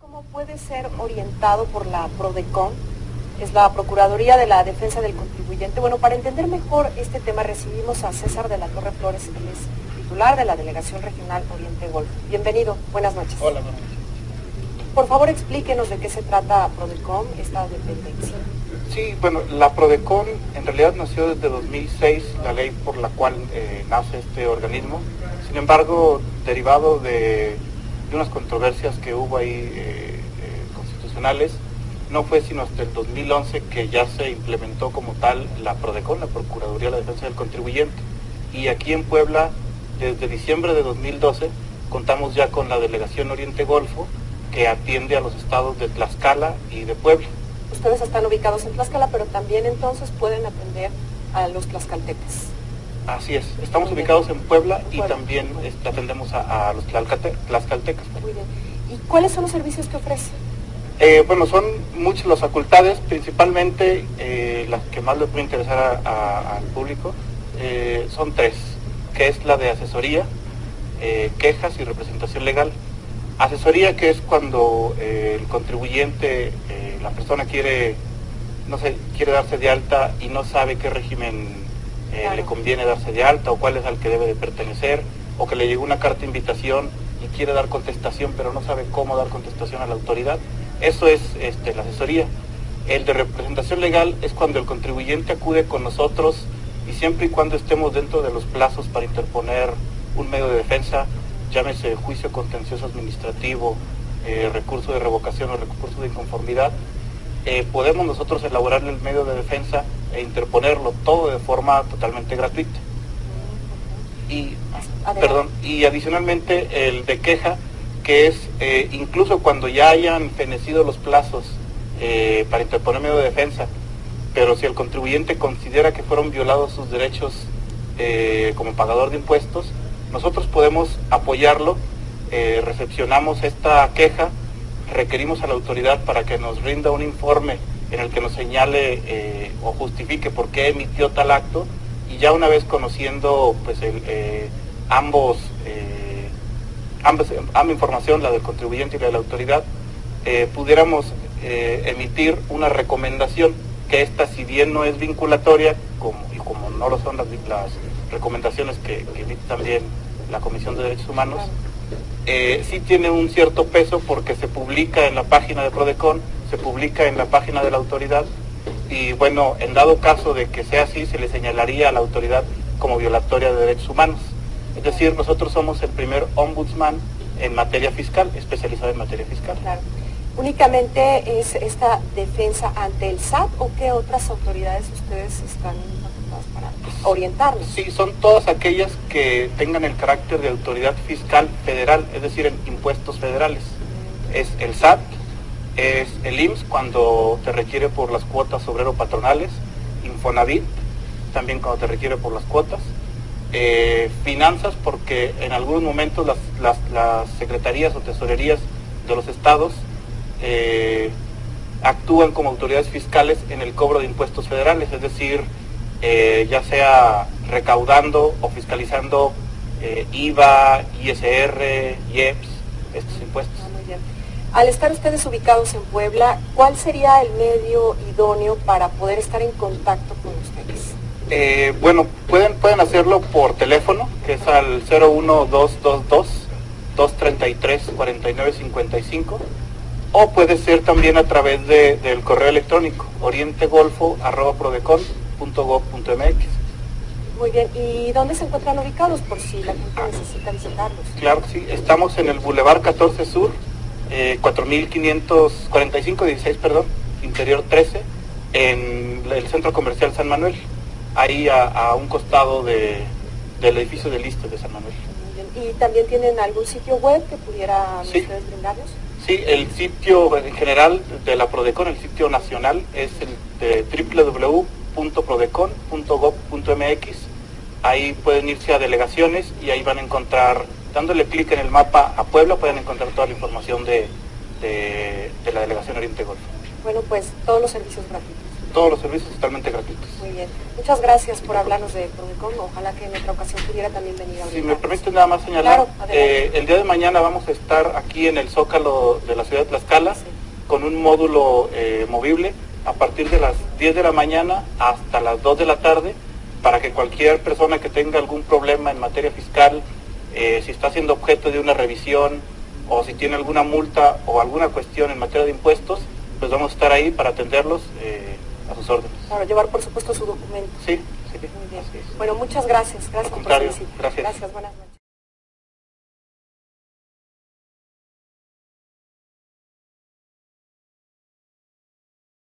¿Cómo puede ser orientado por la PRODECON? Es la Procuraduría de la Defensa del Contribuyente. Bueno, para entender mejor este tema recibimos a César de la Torre Flores, él es titular de la Delegación Regional Oriente Golf. Bienvenido, buenas noches. Hola, buenas noches. Por favor, explíquenos de qué se trata PRODECON, esta dependencia. Sí, bueno, la PRODECON en realidad nació desde 2006, la ley por la cual nace este organismo. Sin embargo, derivado de unas controversias que hubo ahí constitucionales, no fue sino hasta el 2011 que ya se implementó como tal la PRODECON, la Procuraduría de la Defensa del Contribuyente. Y aquí en Puebla, desde diciembre de 2012, contamos ya con la Delegación Oriente Golfo, que atiende a los estados de Tlaxcala y de Puebla. Ustedes están ubicados en Tlaxcala, pero también entonces pueden atender a los tlaxcaltecas. Así es, estamos ubicados en Puebla y también atendemos a los tlaxcaltecas. Muy bien. ¿Y cuáles son los servicios que ofrece? Bueno, son muchas las facultades, principalmente las que más le pueden interesar al público, son tres, que es la de asesoría, quejas y representación legal. Asesoría, que es cuando el contribuyente, la persona quiere, no sé, quiere darse de alta y no sabe qué régimen claro, le conviene darse de alta o cuál es al que debe de pertenecer, o que le llegó una carta de invitación y quiere dar contestación pero no sabe cómo dar contestación a la autoridad. Eso es la asesoría. El de representación legal es cuando el contribuyente acude con nosotros, y siempre y cuando estemos dentro de los plazos para interponer un medio de defensa, llámese juicio contencioso administrativo, recurso de revocación o recurso de inconformidad, podemos nosotros elaborar el medio de defensa e interponerlo, todo de forma totalmente gratuita. Y, adicionalmente el de queja, que es incluso cuando ya hayan fenecido los plazos para interponer medio de defensa, pero si el contribuyente considera que fueron violados sus derechos como pagador de impuestos, nosotros podemos apoyarlo, recepcionamos esta queja, requerimos a la autoridad para que nos rinda un informe en el que nos señale o justifique por qué emitió tal acto, y ya una vez conociendo pues, ambas información, la del contribuyente y la de la autoridad, pudiéramos emitir una recomendación, que esta, si bien no es vinculatoria, como no lo son las recomendaciones que emite también la Comisión de Derechos Humanos, sí tiene un cierto peso porque se publica en la página de PRODECON, se publica en la página de la autoridad, y bueno, en dado caso de que sea así, se le señalaría a la autoridad como violatoria de derechos humanos. Es decir, nosotros somos el primer ombudsman en materia fiscal, especializado en materia fiscal. Claro. ¿Únicamente es esta defensa ante el SAT o qué otras autoridades ustedes están facultadas para orientarlos? Sí, son todas aquellas que tengan el carácter de autoridad fiscal federal, es decir, en impuestos federales. Es el SAT, es el IMSS cuando te requiere por las cuotas obrero-patronales, Infonavit también cuando te requiere por las cuotas, finanzas porque en algunos momentos las secretarías o tesorerías de los estados actúan como autoridades fiscales en el cobro de impuestos federales, es decir, ya sea recaudando o fiscalizando IVA, ISR, IEPS, estos impuestos. Ah, muy bien. Al estar ustedes ubicados en Puebla, ¿cuál sería el medio idóneo para poder estar en contacto con ustedes? Bueno, pueden hacerlo por teléfono, que es al 01222-233-4955, o puede ser también a través del correo electrónico orientegolfo@prodecon.gov.mx. Muy bien, ¿y dónde se encuentran ubicados por si la gente necesita visitarlos? Claro que sí, estamos en el Boulevard 14 Sur, 4516, perdón, interior 13, en el Centro Comercial San Manuel, ahí a un costado del edificio de listas de San Manuel. Muy bien. ¿Y también tienen algún sitio web que pudieran ustedes brindarnos? Sí, el sitio en general de la PRODECON, el sitio nacional, es el de www.prodecon.gov.mx. Ahí pueden irse a delegaciones y ahí van a encontrar, dándole clic en el mapa a Puebla, pueden encontrar toda la información de la Delegación Oriente Golfo. Bueno, pues todos los servicios gratuitos. todos los servicios totalmente gratuitos. Muy bien. Muchas gracias por hablarnos de PRODECON. Ojalá que en otra ocasión pudiera también venir a hablar. Si me permite nada más señalar, claro, el día de mañana vamos a estar aquí en el Zócalo de la ciudad de Tlaxcala, sí, con un módulo movible a partir de las 10 de la mañana hasta las 2 de la tarde, para que cualquier persona que tenga algún problema en materia fiscal, si está siendo objeto de una revisión o si tiene alguna multa o alguna cuestión en materia de impuestos, pues vamos a estar ahí para atenderlos a sus órdenes. Para llevar, por supuesto, su documento. Sí, sí. Muy bien. Bueno, muchas gracias. Gracias por su visita. Gracias. Gracias, buenas noches.